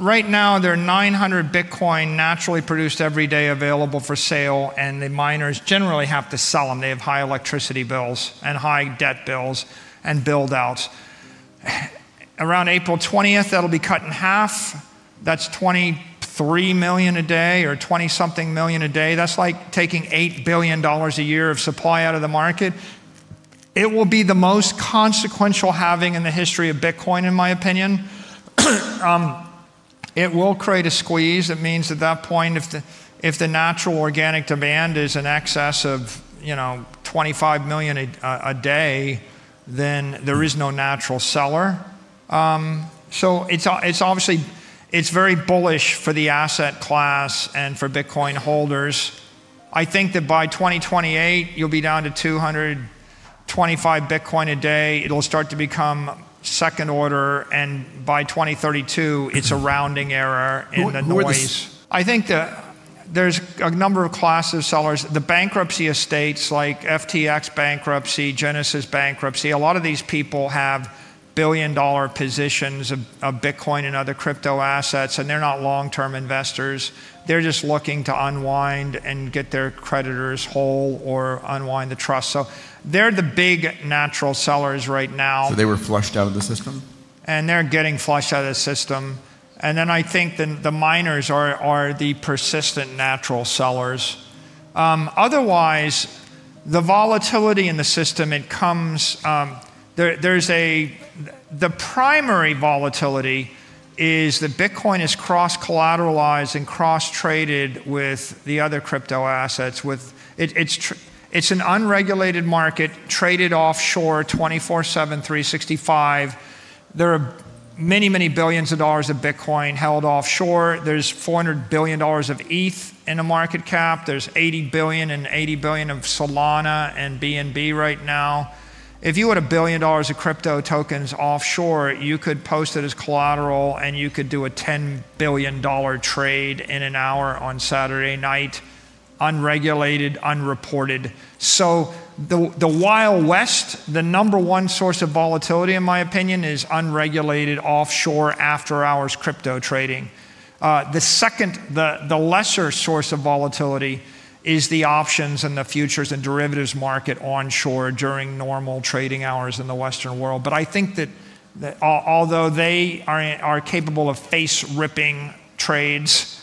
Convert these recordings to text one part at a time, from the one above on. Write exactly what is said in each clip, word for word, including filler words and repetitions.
Right now, there are nine hundred Bitcoin naturally produced every day available for sale, and the miners generally have to sell them. They have high electricity bills and high debt bills and build outs. Around April twentieth, that'll be cut in half. That's twenty-three million a day or twenty something million a day. That's like taking eight billion dollars a year of supply out of the market. It will be the most consequential halving in the history of Bitcoin, in my opinion. um, It will create a squeeze. It means at that point, if the, if the natural organic demand is in excess of, you know, twenty-five million a, a day, then there is no natural seller. Um, so it's, it's obviously, it's very bullish for the asset class and for Bitcoin holders. I think that by twenty twenty-eight, you'll be down to two hundred twenty-five Bitcoin a day. It'll start to become second order, and by twenty thirty-two, it's a rounding error in who, the who noise. The I think that there's a number of classes of sellers. The bankruptcy estates like F T X bankruptcy, Genesis bankruptcy, a lot of these people have billion dollar positions of, of Bitcoin and other crypto assets, and they're not long-term investors. They're just looking to unwind and get their creditors whole or unwind the trust. So they're the big natural sellers right now. So they were flushed out of the system? And they're getting flushed out of the system. And then I think the, the miners are, are the persistent natural sellers. Um, otherwise, the volatility in the system, it comes, um, there, there's a, the primary volatility is that Bitcoin is cross-collateralized and cross-traded with the other crypto assets. With, it, it's tr It's an unregulated market, traded offshore twenty-four seven, three sixty-five. There are many, many billions of dollars of Bitcoin held offshore. There's four hundred billion dollars of E T H in the market cap. There's eighty billion and eighty billion of Solana and B N B right now. If you had a billion dollars of crypto tokens offshore, you could post it as collateral and you could do a ten billion dollar trade in an hour on Saturday night. Unregulated, unreported. So the, the Wild West, the number one source of volatility, in my opinion, is unregulated offshore after-hours crypto trading. Uh, the second, the, the lesser source of volatility is the options and the futures and derivatives market onshore during normal trading hours in the Western world. But I think that, that although they are, are capable of face-ripping trades,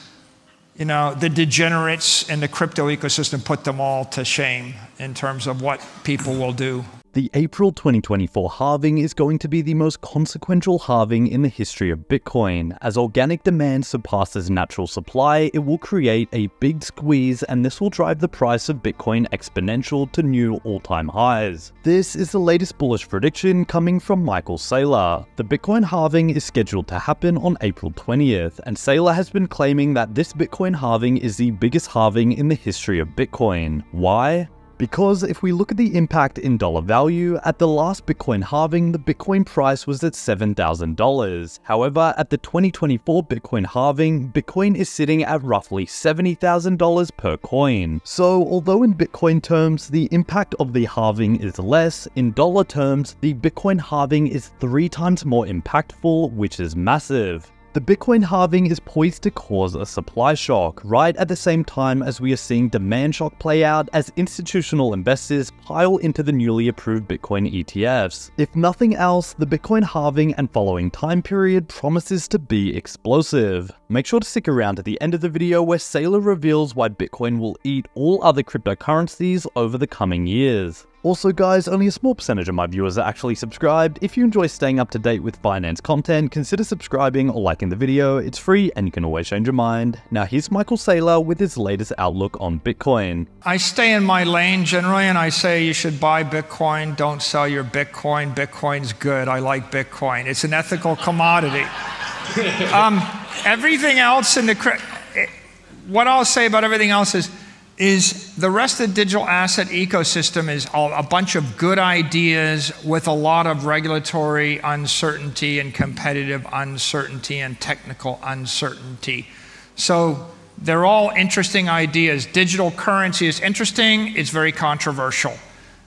you know, the degenerates in the crypto ecosystem put them all to shame in terms of what people will do. The April twenty twenty-four halving is going to be the most consequential halving in the history of Bitcoin. As organic demand surpasses natural supply, it will create a big squeeze, and this will drive the price of Bitcoin exponential to new all-time highs. This is the latest bullish prediction coming from Michael Saylor. The Bitcoin halving is scheduled to happen on April twentieth, and Saylor has been claiming that this Bitcoin halving is the biggest halving in the history of Bitcoin. Why? Because if we look at the impact in dollar value, at the last Bitcoin halving, the Bitcoin price was at seven thousand dollars. However, at the twenty twenty-four Bitcoin halving, Bitcoin is sitting at roughly seventy thousand dollars per coin. So although in Bitcoin terms, the impact of the halving is less, in dollar terms, the Bitcoin halving is three times more impactful, which is massive. The Bitcoin halving is poised to cause a supply shock, right at the same time as we are seeing demand shock play out as institutional investors pile into the newly approved Bitcoin E T Fs. If nothing else, the Bitcoin halving and following time period promises to be explosive. Make sure to stick around at the end of the video where Saylor reveals why Bitcoin will eat all other cryptocurrencies over the coming years. Also guys, only a small percentage of my viewers are actually subscribed. If you enjoy staying up to date with finance content, consider subscribing or liking the video. It's free and you can always change your mind. Now here's Michael Saylor with his latest outlook on Bitcoin. I stay in my lane generally and I say you should buy Bitcoin, don't sell your Bitcoin. Bitcoin's good, I like Bitcoin. It's an ethical commodity. um, everything else in the... What I'll say about everything else is is the rest of the digital asset ecosystem is a bunch of good ideas with a lot of regulatory uncertainty and competitive uncertainty and technical uncertainty. So they're all interesting ideas. Digital currency is interesting, it's very controversial.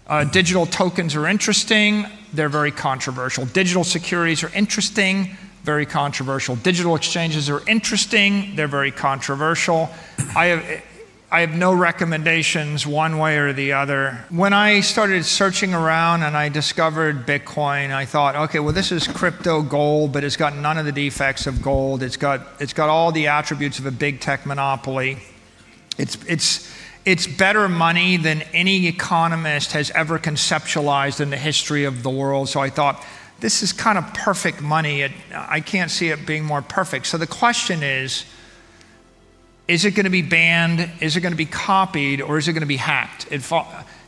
Uh, digital tokens are interesting, they're very controversial. Digital securities are interesting, very controversial. Digital exchanges are interesting. They're very controversial. I have, I have no recommendations one way or the other. When I started searching around and I discovered Bitcoin, I thought, okay, well, this is crypto gold, but it's got none of the defects of gold. It's got, it's got all the attributes of a big tech monopoly. It's, it's, it's better money than any economist has ever conceptualized in the history of the world. So I thought, this is kind of perfect money. It, I can't see it being more perfect. So the question is, is it going to be banned? Is it going to be copied? Or is it going to be hacked? It,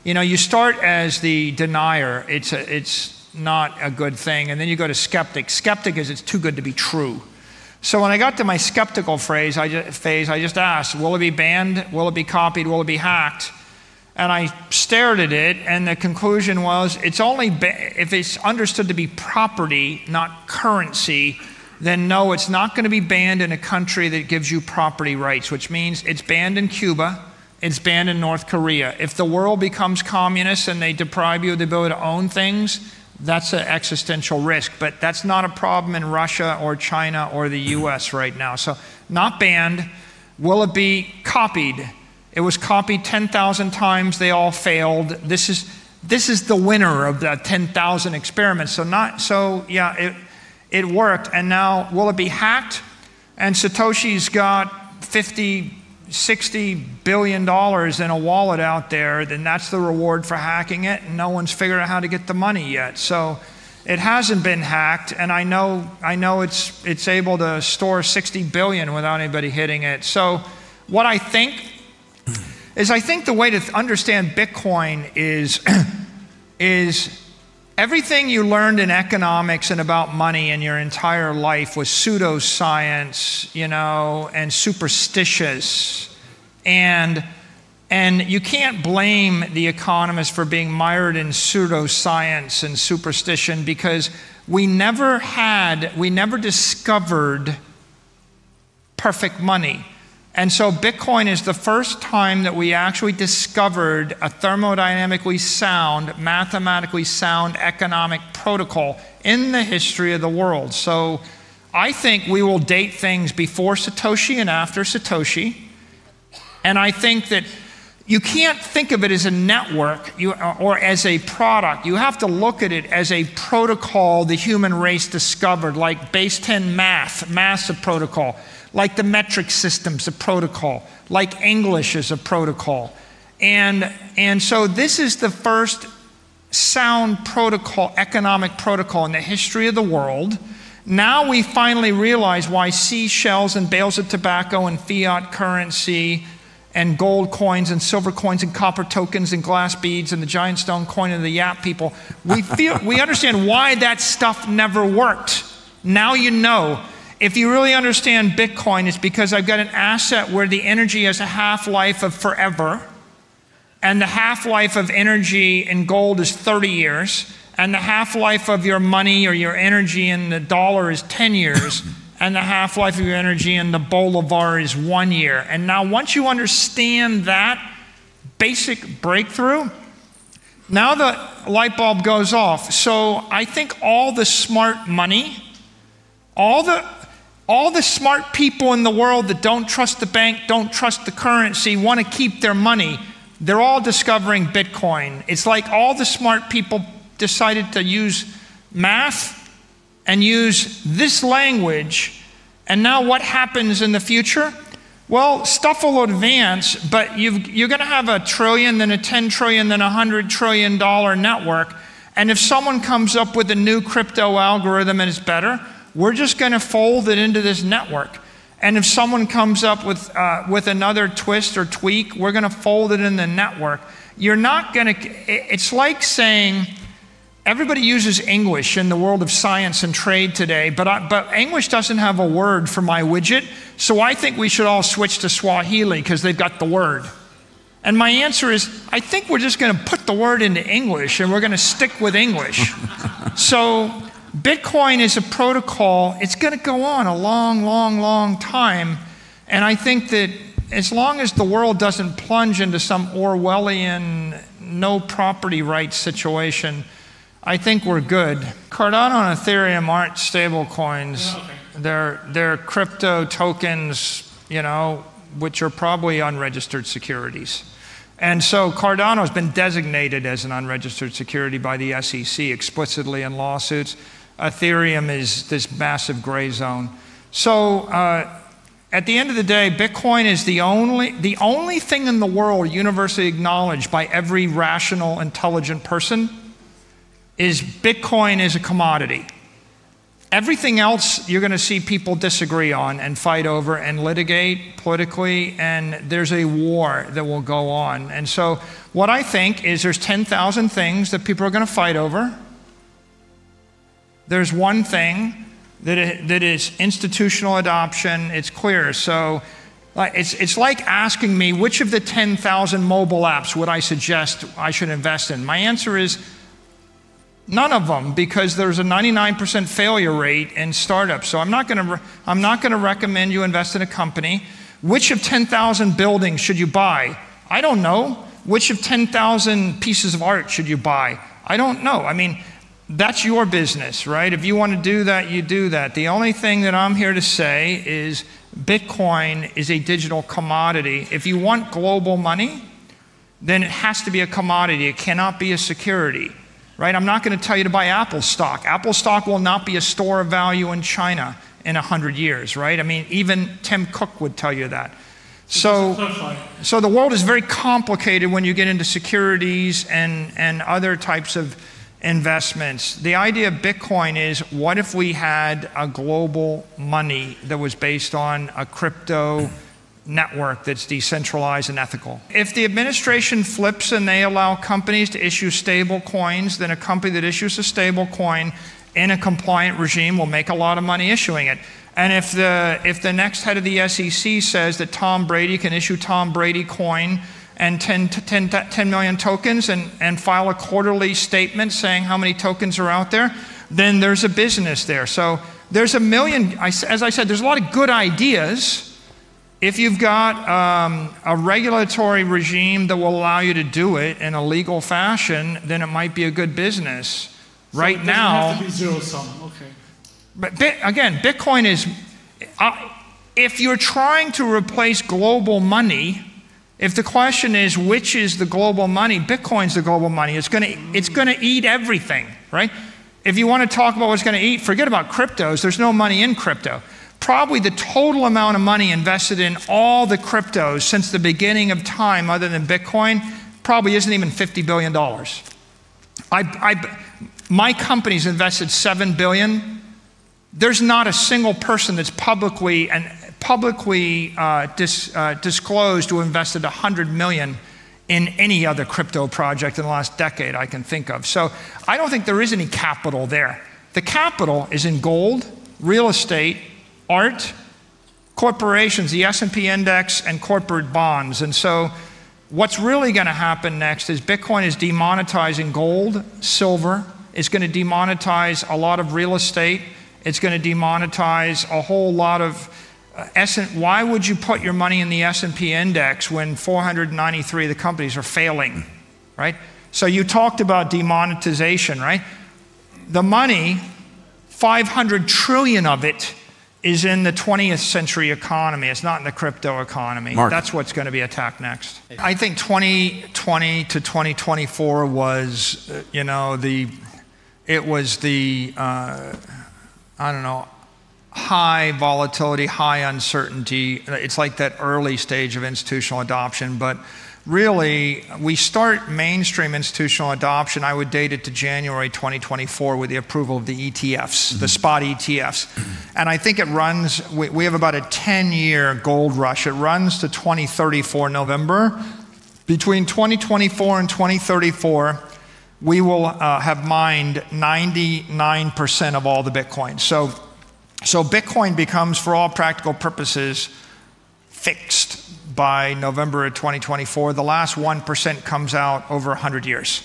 you know, you start as the denier. It's, a, it's not a good thing. And then you go to skeptic. Skeptic is it's too good to be true. So when I got to my skeptical phase, I just, phase, I just asked, will it be banned? Will it be copied? Will it be hacked? And I stared at it, and the conclusion was, it's only if it's understood to be property, not currency, then no, it's not going to be banned in a country that gives you property rights, which means it's banned in Cuba, it's banned in North Korea. If the world becomes communist and they deprive you of the ability to own things, that's an existential risk. But that's not a problem in Russia or China or the U S right now. So not banned. Will it be copied? It was copied ten thousand times, they all failed. This is, this is the winner of the ten thousand experiments. So not, so yeah, it, it worked. And now, will it be hacked? And Satoshi's got fifty, sixty billion dollars in a wallet out there, then that's the reward for hacking it, and no one's figured out how to get the money yet. So it hasn't been hacked, and I know, I know it's, it's able to store sixty billion without anybody hitting it. So what I think, is I think the way to understand Bitcoin is, is everything you learned in economics and about money in your entire life was pseudoscience, you know, and superstitious. And, and you can't blame the economists for being mired in pseudoscience and superstition because we never had, we never discovered perfect money. And so Bitcoin is the first time that we actually discovered a thermodynamically sound, mathematically sound economic protocol in the history of the world. So I think we will date things before Satoshi and after Satoshi. And I think that you can't think of it as a network you, or as a product. You have to look at it as a protocol the human race discovered, like base ten math, math's a protocol. Like the metric system's a protocol, like English is a protocol. And, and so this is the first sound protocol, economic protocol in the history of the world. Now we finally realize why seashells and bales of tobacco and fiat currency and gold coins and silver coins and copper tokens and glass beads and the giant stone coin of the Yap people, we, feel, we understand why that stuff never worked. Now you know. If you really understand Bitcoin, it's because I've got an asset where the energy has a half-life of forever, and the half-life of energy in gold is thirty years, and the half-life of your money or your energy in the dollar is ten years, and the half-life of your energy in the bolivar is one year. And now once you understand that basic breakthrough, now the light bulb goes off. So I think all the smart money, all the... All the smart people in the world that don't trust the bank, don't trust the currency, want to keep their money, they're all discovering Bitcoin. It's like all the smart people decided to use math and use this language. And now what happens in the future? Well, stuff will advance, but you've, you're going to have a trillion, then a ten trillion, then a one hundred trillion dollar network. And if someone comes up with a new crypto algorithm and it's better, we're just going to fold it into this network. And if someone comes up with, uh, with another twist or tweak, we're going to fold it in the network. You're not going to, it's like saying, everybody uses English in the world of science and trade today, but, I, but English doesn't have a word for my widget, so I think we should all switch to Swahili because they've got the word. And my answer is, I think we're just going to put the word into English and we're going to stick with English. So Bitcoin is a protocol. It's going to go on a long, long, long time. And I think that as long as the world doesn't plunge into some Orwellian no property rights situation, I think we're good. Cardano and Ethereum aren't stable coins. Okay. They're, they're crypto tokens, you know, which are probably unregistered securities. And so Cardano has been designated as an unregistered security by the S E C explicitly in lawsuits. Ethereum is this massive gray zone. So uh, at the end of the day, Bitcoin is the only, the only thing in the world universally acknowledged by every rational, intelligent person is Bitcoin is a commodity. Everything else you're going to see people disagree on and fight over and litigate politically, and there's a war that will go on. And so what I think is there's ten thousand things that people are going to fight over. There's one thing that it, that is institutional adoption. It's clear. So it's, it's like asking me which of the ten thousand mobile apps would I suggest I should invest in. My answer is none of them, because there's a ninety-nine percent failure rate in startups. So I'm not going to I'm not going to recommend you invest in a company. Which of ten thousand buildings should you buy? I don't know. Which of ten thousand pieces of art should you buy? I don't know. I mean, that's your business, right? If you want to do that, you do that. The only thing that I'm here to say is Bitcoin is a digital commodity. If you want global money, then it has to be a commodity. It cannot be a security. Right? I'm not going to tell you to buy Apple stock. Apple stock will not be a store of value in China in a hundred years, right? I mean, even Tim Cook would tell you that. So, so the world is very complicated when you get into securities and, and other types of investments. The idea of Bitcoin is, what if we had a global money that was based on a crypto network that's decentralized and ethical? If the administration flips and they allow companies to issue stable coins, then a company that issues a stable coin in a compliant regime will make a lot of money issuing it. And if the, if the next head of the S E C says that Tom Brady can issue Tom Brady coin and ten, ten, ten million tokens and, and file a quarterly statement saying how many tokens are out there, then there's a business there. So there's a million, as I said, there's a lot of good ideas. If you've got um, a regulatory regime that will allow you to do it in a legal fashion, then it might be a good business. So right, it now, have to be zero sum. Okay. But bi again, Bitcoin is, uh, if you're trying to replace global money, if the question is which is the global money, Bitcoin's the global money. It's gonna, mm. it's gonna eat everything, right? If you want to talk about what's gonna eat, forget about cryptos. There's no money in crypto. Probably the total amount of money invested in all the cryptos since the beginning of time, other than Bitcoin, probably isn't even fifty billion dollars. I, I, my company's invested seven billion dollars. There's not a single person that's publicly, and publicly uh, dis, uh, disclosed who invested one hundred million dollars in any other crypto project in the last decade I can think of. So I don't think there is any capital there. The capital is in gold, real estate, art, corporations, the S and P index, and corporate bonds. And so what's really going to happen next is Bitcoin is demonetizing gold, silver. It's going to demonetize a lot of real estate. It's going to demonetize a whole lot of uh, S and P. Why would you put your money in the S and P index when four hundred ninety-three of the companies are failing, right? So you talked about demonetization, right? The money, five hundred trillion of it, is in the twentieth century economy. It's not in the crypto economy. Mark. That's what's going to be attacked next. I think twenty twenty to twenty twenty-four was, you know, the, it was the, uh, I don't know, high volatility, high uncertainty. It's like that early stage of institutional adoption, but really, we start mainstream institutional adoption, I would date it to January twenty twenty-four with the approval of the E T Fs, mm-hmm. the spot E T Fs. And I think it runs, we, we have about a ten year gold rush. It runs to twenty thirty-four November. Between twenty twenty-four and twenty thirty-four, we will uh, have mined ninety-nine percent of all the Bitcoin. So, so Bitcoin becomes, for all practical purposes, fixed. By November of twenty twenty-four, the last one percent comes out over one hundred years.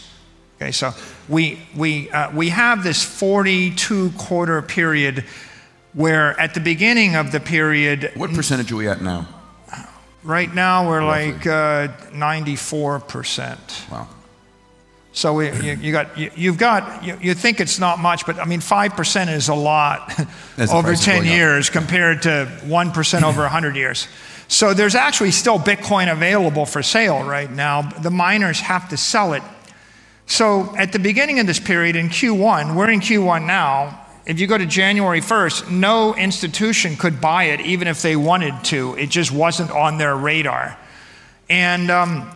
Okay, so we, we, uh, we have this forty-two quarter period where at the beginning of the period... What percentage are we at now? Right now we're roughly like uh, ninety-four percent. Wow. So we, you, you got, you, you've got, you, you think it's not much, but I mean, five percent is a lot over ten years compared to one percent over one hundred years. So there's actually still Bitcoin available for sale right now. The miners have to sell it. So at the beginning of this period in Q one, we're in Q one now, if you go to January first, no institution could buy it even if they wanted to. It just wasn't on their radar. And um,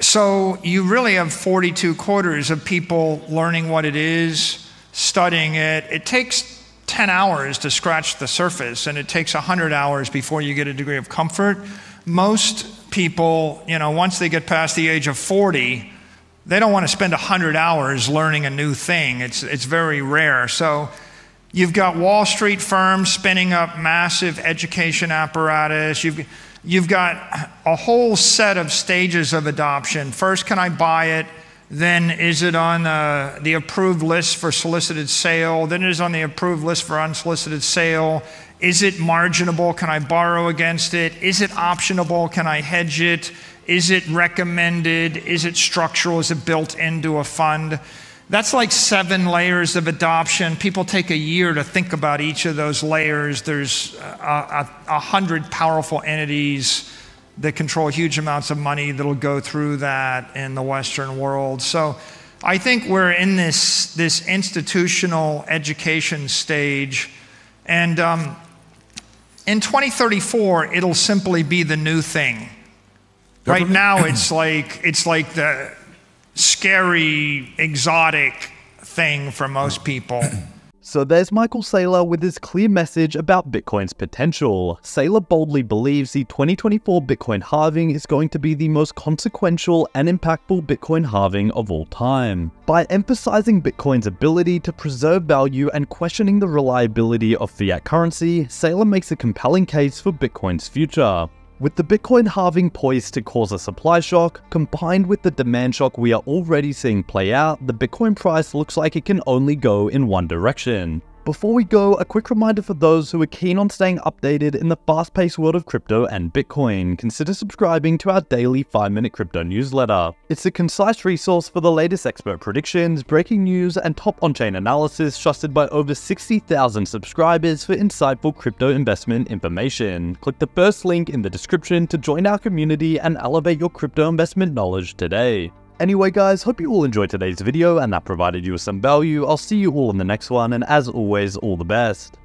so you really have forty-two quarters of people learning what it is, studying it. It takes ten hours to scratch the surface, and it takes one hundred hours before you get a degree of comfort. Most people, you know, once they get past the age of forty, they don't want to spend one hundred hours learning a new thing. It's, it's very rare. So you've got Wall Street firms spinning up massive education apparatus. You've, You've got a whole set of stages of adoption. First, can I buy it? Then is it on uh, the approved list for solicited sale? Then it is on the approved list for unsolicited sale. Is it marginable? Can I borrow against it? Is it optionable? Can I hedge it? Is it recommended? Is it structural? Is it built into a fund? That's like seven layers of adoption. People take a year to think about each of those layers. There's a, a, a hundred powerful entities that control huge amounts of money that'll go through that in the Western world. So I think we're in this, this institutional education stage. And um, in twenty thirty-four, it'll simply be the new thing. Right now, it's like, it's like the scary, exotic thing for most people. So there's Michael Saylor with his clear message about Bitcoin's potential. Saylor boldly believes the twenty twenty-four Bitcoin halving is going to be the most consequential and impactful Bitcoin halving of all time. By emphasizing Bitcoin's ability to preserve value and questioning the reliability of fiat currency, Saylor makes a compelling case for Bitcoin's future. With the Bitcoin halving poised to cause a supply shock, combined with the demand shock we are already seeing play out, the Bitcoin price looks like it can only go in one direction. Before we go, a quick reminder for those who are keen on staying updated in the fast-paced world of crypto and Bitcoin, consider subscribing to our daily five minute crypto newsletter. It's a concise resource for the latest expert predictions, breaking news, and top on-chain analysis trusted by over sixty thousand subscribers for insightful crypto investment information. Click the first link in the description to join our community and elevate your crypto investment knowledge today. Anyway guys, hope you all enjoyed today's video and that provided you with some value. I'll see you all in the next one, and as always, all the best.